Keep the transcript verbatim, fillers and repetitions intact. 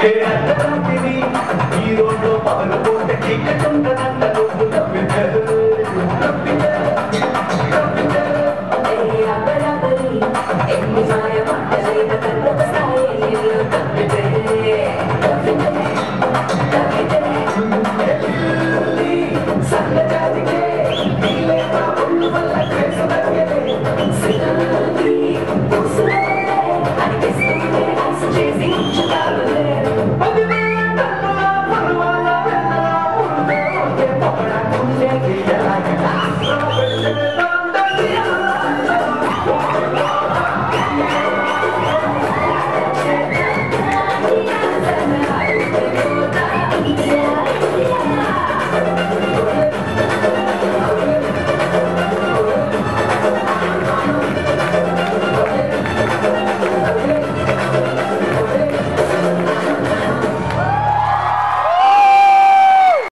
Hey, Nandini, hero no pavlo ko, take it from the